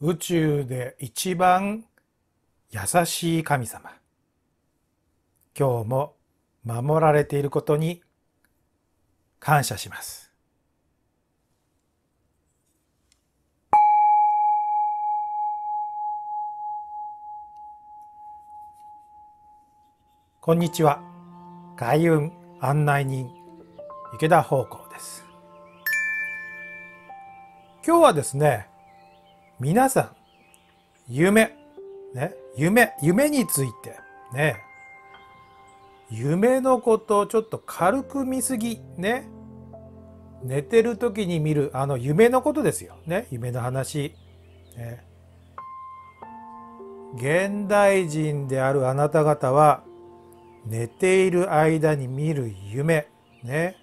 宇宙で一番優しい神様、今日も守られていることに感謝します。こんにちは、開運案内人池田芳光です。今日はですね、皆さん夢についてね、夢のことをちょっと軽く見すぎね、寝てる時に見るあの夢のことですよね。夢の話、ね、現代人であるあなた方は寝ている間に見る夢ね、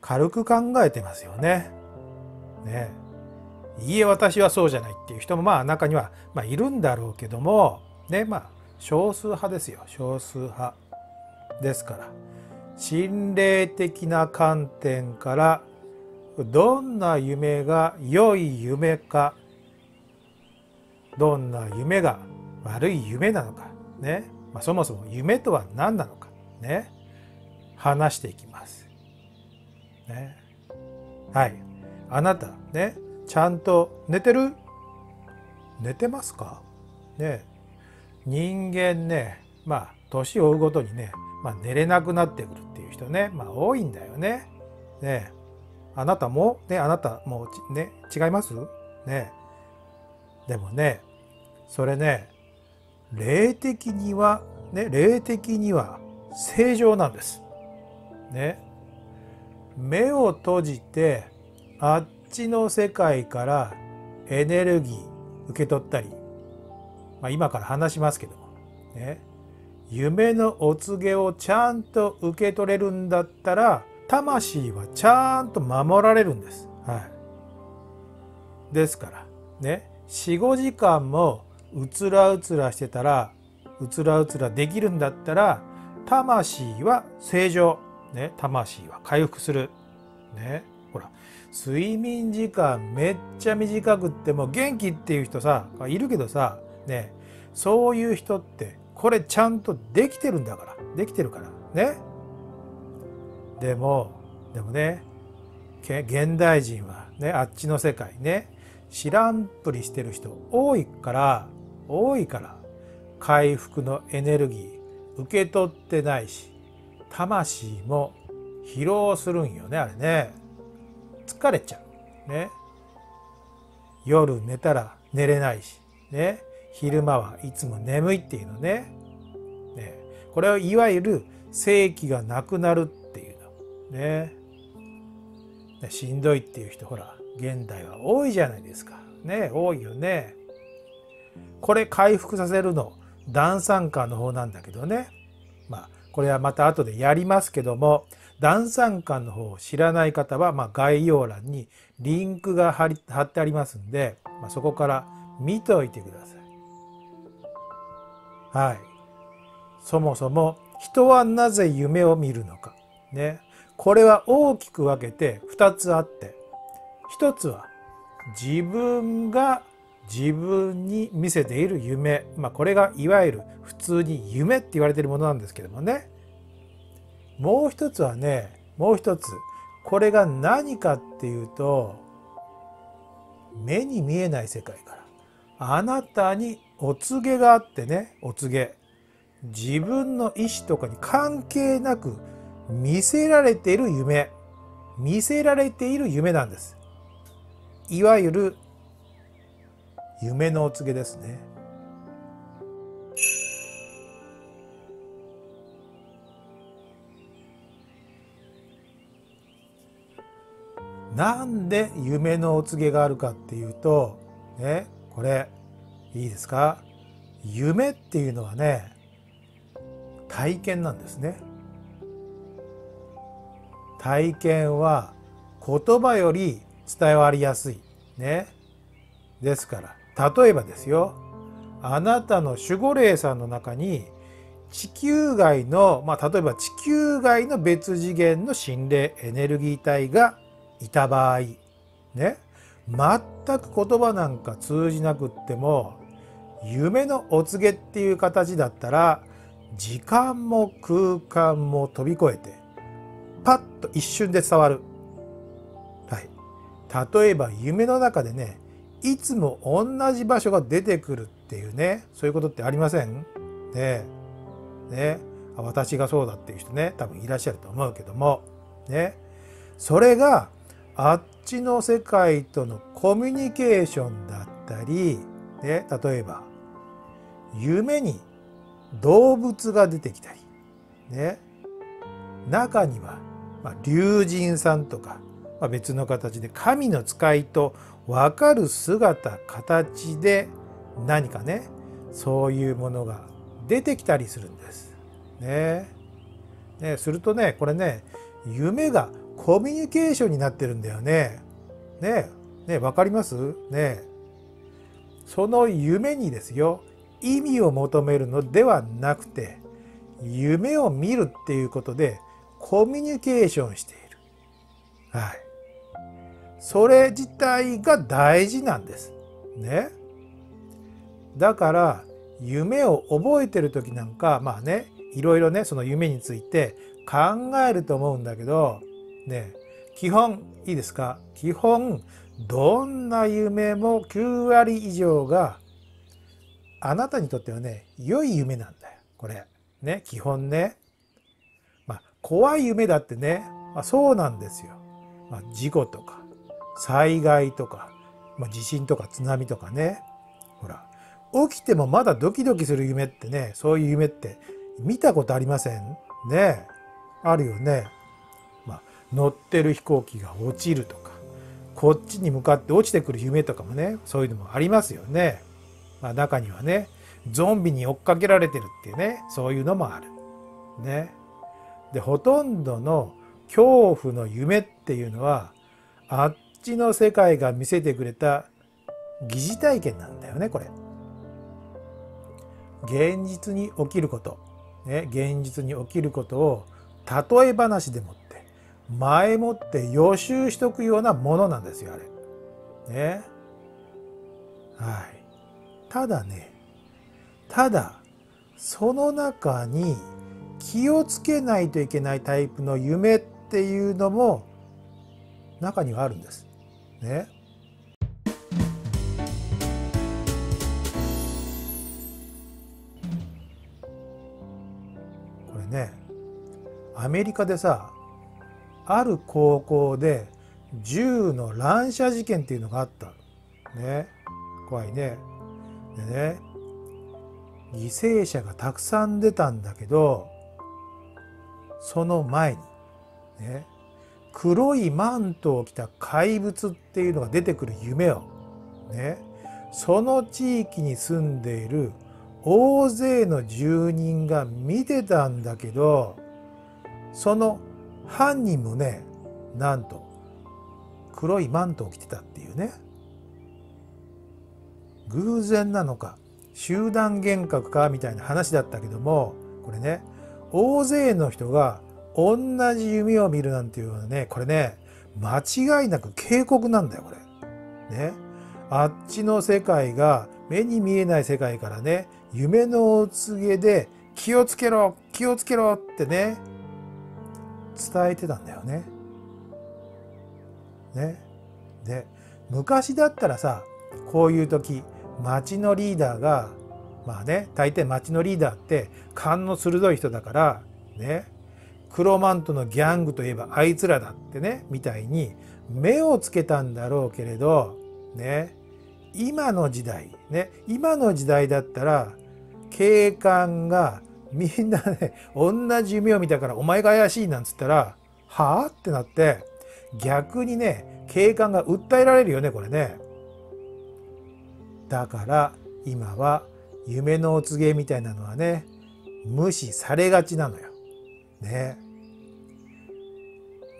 軽く考えてますよね。ね、いいえ私はそうじゃないっていう人もまあ中には、いるんだろうけどもね、少数派ですよ。少数派ですから心霊的な観点からどんな夢が良い夢か、どんな夢が悪い夢なのかね、そもそも夢とは何なのかね、話していきます。ね、はい、あなたね、ちゃんと寝てる？寝てますか？ね、人間ね、年を追うごとにね、寝れなくなってくるっていう人ね、多いんだよね。ね、あなたもね、違います？ね、でもね、それね。霊的には正常なんです。ね。目を閉じてあっちの世界からエネルギー受け取ったり、今から話しますけども、ね、夢のお告げをちゃんと受け取れるんだったら魂はちゃんと守られるんです。はい、ですからね、4、5時間もうつらうつらできるんだったら魂は正常、ね、魂は回復する、ね、ほら睡眠時間めっちゃ短くっても元気っていう人さいるけどさ、ね、そういう人ってこれちゃんとできてるんだからね。でもね、現代人はね、あっちの世界ね、知らんぷりしてる人多いから回復のエネルギー受け取ってないし、魂も疲労するんよね、あれね。疲れちゃうね。夜寝たら寝れないしね、昼間はいつも眠いっていうのね。ね、これをいわゆる生気がなくなるっていうのね。しんどいっていう人ほら現代は多いじゃないですか。ね、多いよね。これ回復させるの断酸化の方なんだけどね。これはまた後でやりますけども、断酸化の方を知らない方は、概要欄にリンクが貼ってありますんで、そこから見ておいてください。はい。そもそも人はなぜ夢を見るのか。ね。これは大きく分けて2つあって。一つは自分が自分に見せている夢、これがいわゆる普通に夢って言われているものなんですけどもね。もう一つこれが何かっていうと、目に見えない世界からあなたにお告げがあってね、お告げ、自分の意思とかに関係なく見せられている夢なんです。いわゆる夢のお告げですね。なんで夢のお告げがあるかっていうと、ね、これいいですか？夢っていうのはね、体験なんですね。体験は言葉より伝わりやすいね。ですから例えばですよ、あなたの守護霊さんの中に地球外の、例えば地球外の別次元の心霊エネルギー体がいた場合ね、全く言葉なんか通じなくっても夢のお告げっていう形だったら時間も空間も飛び越えてパッと一瞬で伝わる。はい、例えば夢の中でねいつも同じ場所が出てくるっていうねそういうことってありません？ね、私がそうだっていう人ね多分いらっしゃると思うけどもね、それがあっちの世界とのコミュニケーションだったり、ね、例えば夢に動物が出てきたり、ね、中には、竜神さんとか、別の形で神の使いと分かる姿形で何かねそういうものが出てきたりするんです。ね、するとねこれね夢がコミュニケーションになってるんだよね。わかります？その夢にですよ意味を求めるのではなくて夢を見るっていうことでコミュニケーションしている。はい、それ自体が大事なんです。ね、だから夢を覚えてる時なんかいろいろねその夢について考えると思うんだけどね基本いいですか基本どんな夢も9割以上があなたにとってはね良い夢なんだよこれね基本ね。怖い夢だってね、そうなんですよ。事故とか災害とか、地震とか津波とかねほら起きてもまだドキドキする夢ってねそういう夢って見たことありません？ねあるよね。乗ってる飛行機が落ちるとかこっちに向かって落ちてくる夢とかもねそういうのもありますよね。中にはねゾンビに追っかけられてるっていうねそういうのもある。ね、でほとんどの恐怖の夢っていうのはあっちの世界が見せてくれた疑似体験なんだよねこれ。現実に起きること、現実に起きることを例え話でもって前もって予習しとくようなものなんですよあれ。ね、はい、ただその中に気をつけないといけないタイプの夢っていうのも中にはあるんです。ねアメリカでさある高校で銃の乱射事件っていうのがあった。ね、怖いね。でね犠牲者がたくさん出たんだけどその前に、黒いマントを着た怪物っていうのが出てくる夢を、その地域に住んでいる大勢の住人が見てたんだけどその犯人もねなんと黒いマントを着てたっていうね。偶然なのか集団幻覚かみたいな話だったけどもこれね大勢の人が同じ夢を見るなんていうのはねこれね間違いなく警告なんだよこれ。ね、あっちの世界が目に見えない世界からね夢のお告げで気をつけろ気をつけろってね伝えてたんだよね。で昔だったらさこういう時町のリーダーが大抵町のリーダーって勘の鋭い人だからね黒マントのギャングといえばあいつらだってねみたいに目をつけたんだろうけれどね今の時代ね今の時代だったら警官がみんなね同じ夢を見たからお前が怪しいなんつったらはあってなって逆にね警官が訴えられるよねこれね。だから今は夢のお告げみたいなのはね無視されがちなのよ。ね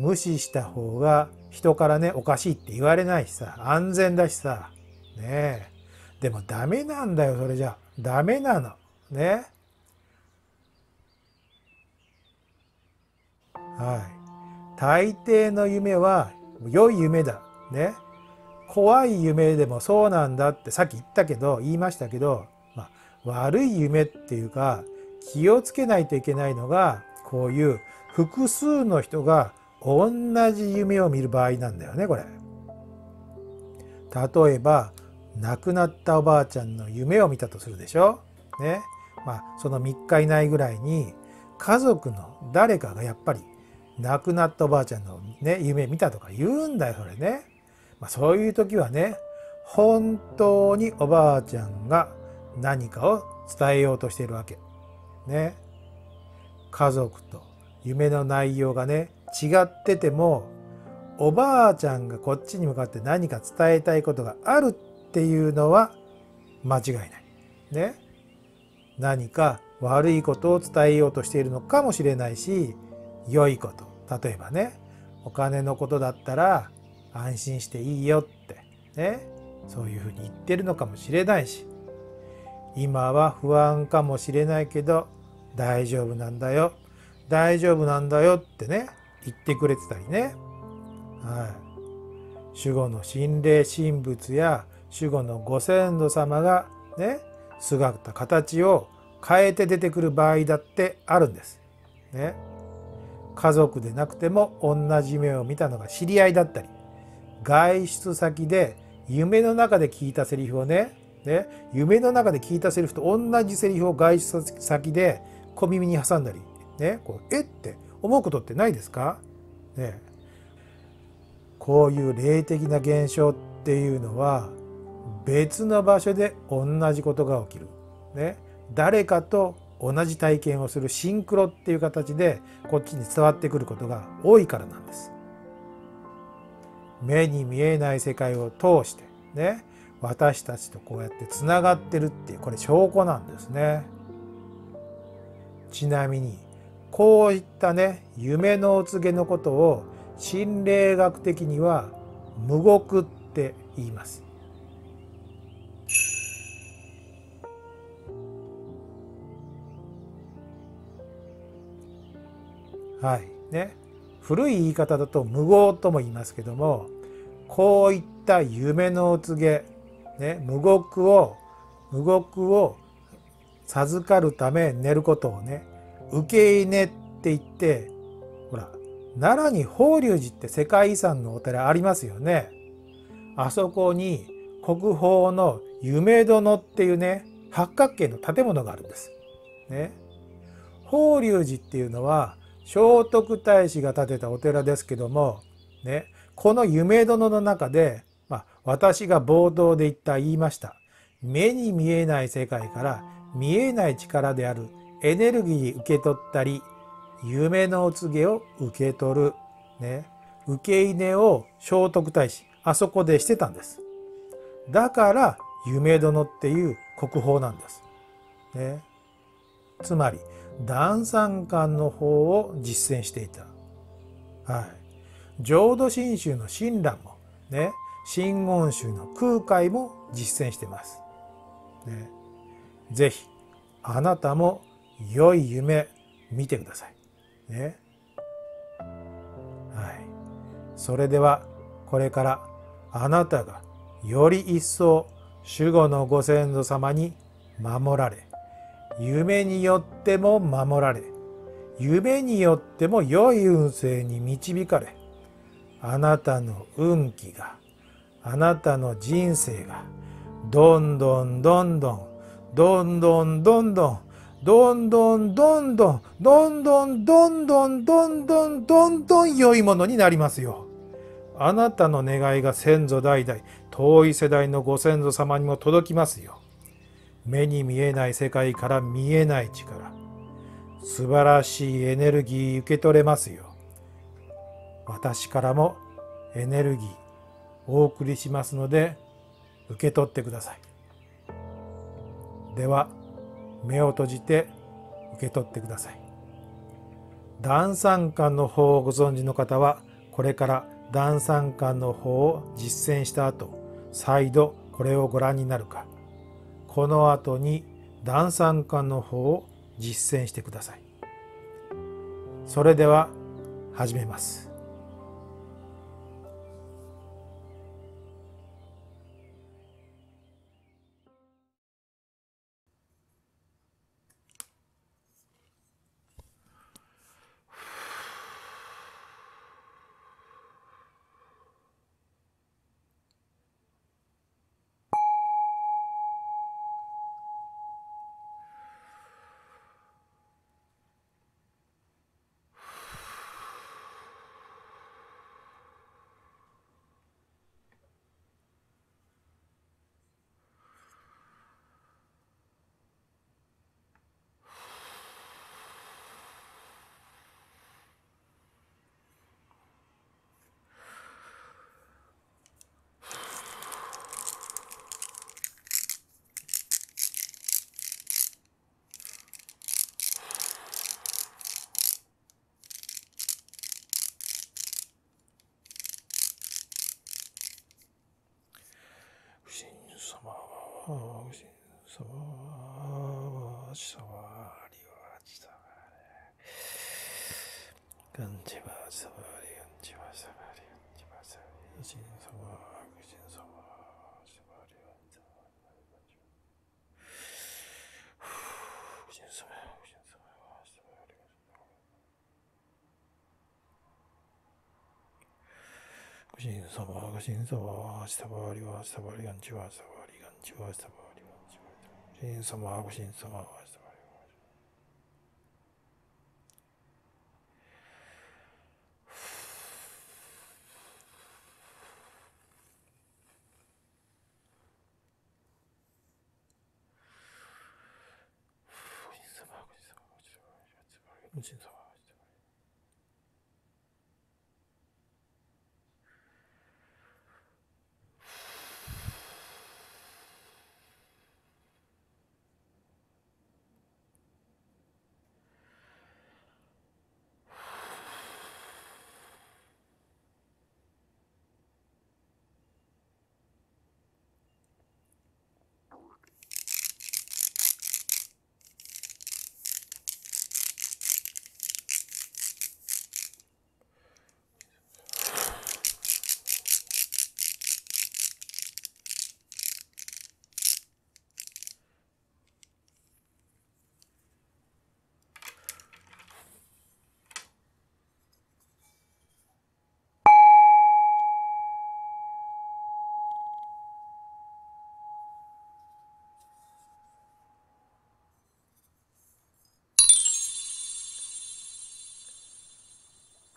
無視した方が人からねおかしいって言われないしさ安全だしさね。でもダメなんだよそれじゃダメなのね。はい、大抵の夢は良い夢だね怖い夢でもそうなんだってさっき言いましたけど、悪い夢っていうか気をつけないといけないのが、こういう複数の人が同じ夢を見る場合なんだよね、これ。例えば亡くなったおばあちゃんの夢を見たとするでしょ。ね。その3日以内ぐらいに家族の誰かがやっぱり亡くなったおばあちゃんの、ね、夢見たとか言うんだよ、それね。そういう時はね、本当におばあちゃんが何かを伝えようとしているわけ。ね。家族と夢の内容がね、違ってても、おばあちゃんがこっちに向かって何か伝えたいことがあるっていうのは間違いない。ね。何か悪いことを伝えようとしているのかもしれないし、良いこと。例えばね、お金のことだったら安心していいよってね、そういうふうに言ってるのかもしれないし、今は不安かもしれないけど大丈夫なんだよ、大丈夫なんだよってね、言ってくれてたりね。はい。守護の心霊神仏や守護のご先祖様がね、姿形を変えて出てくる場合だってあるんです。ね。家族でなくても同じ夢を見たのが知り合いだったり、外出先で夢の中で聞いたセリフをね、夢の中で聞いたセリフと同じセリフを外出先で小耳に挟んだり、ね、こうえって思うことってないですか？ね、こういう霊的な現象っていうのは別の場所で同じことが起きる。ね、誰かと同じ体験をするシンクロっていう形でこっちに伝わってくることが多いからなんです。目に見えない世界を通してね、私たちとこうやってつながってるっていう、これ証拠なんですね。ちなみにこういったね、夢のお告げのことを心霊学的には無獄って言います。はいね、古い言い方だと無号とも言いますけども、こういった夢のお告げ、ね、無獄を授かるため寝ることをね、受け入れって言って、ほら奈良に法隆寺って世界遺産のお寺ありますよね。あそこに国宝の夢殿っていうね、八角形の建物があるんです。ね、法隆寺っていうのは聖徳太子が建てたお寺ですけども、ね、この夢殿の中で、私が冒頭で言いました。目に見えない世界から見えない力であるエネルギーを受け取ったり、夢のお告げを受け取る、ね、受け入れを聖徳太子、あそこでしてたんです。だから、夢殿っていう国宝なんです。ね、つまり、断三観の法を実践していた。はい。浄土真宗の親鸞もね、真言宗の空海も実践してます。ね。ぜひあなたも良い夢見てください。ね。はい。それではこれからあなたがより一層守護のご先祖様に守られ、夢によっても守られ、夢によっても良い運勢に導かれ、あなたの運気が、あなたの人生が、どんどん良いものになりますよ。あなたの願いが先祖代々、遠い世代のご先祖様にも届きますよ。目に見えない世界から見えない力、素晴らしいエネルギー受け取れますよ。私からもエネルギーお送りしますので受け取ってください。では目を閉じて受け取ってください。断三観の法をご存知の方はこれから断三観の法を実践した後、再度これをご覧になるか、この後に断三観の法を実践してください。それでは始めます。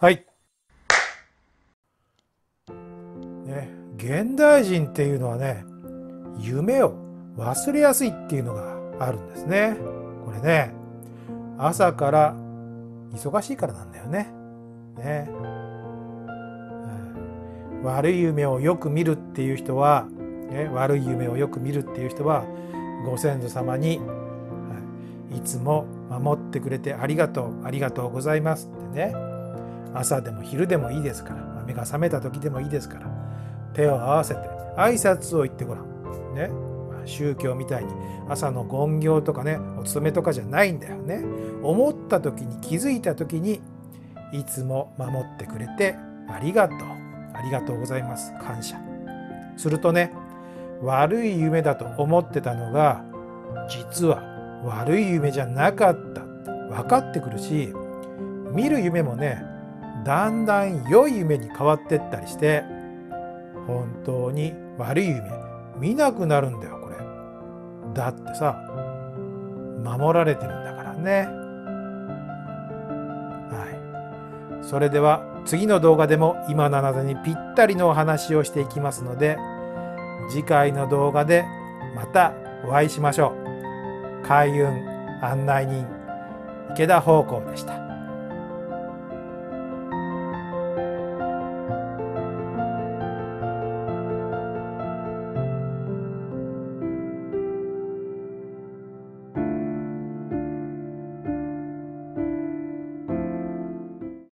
はい。ね、現代人っていうのはね、夢を忘れやすいっていうのがあるんですね。これね、朝から忙しいからなんだよね。ね、悪い夢をよく見るっていう人は、ね、悪い夢をよく見るっていう人は、ご先祖様に、いつも守ってくれてありがとう、ありがとうございますってね。朝でも昼でもいいですから、目が覚めた時でもいいですから、手を合わせて挨拶を言ってごらん。ね、宗教みたいに朝の勤行とかね、お勤めとかじゃないんだよね。思った時に、気づいた時に、いつも守ってくれてありがとう、ありがとうございます、感謝するとね、悪い夢だと思ってたのが実は悪い夢じゃなかったって分かってくるし、見る夢もね、だんだん良い夢に変わってったりして、本当に悪い夢見なくなるんだよ。これだってさ、守られてるんだからね。はい、それでは次の動画でも今のあなたにぴったりのお話をしていきますので、次回の動画でまたお会いしましょう。開運案内人池田方向でした。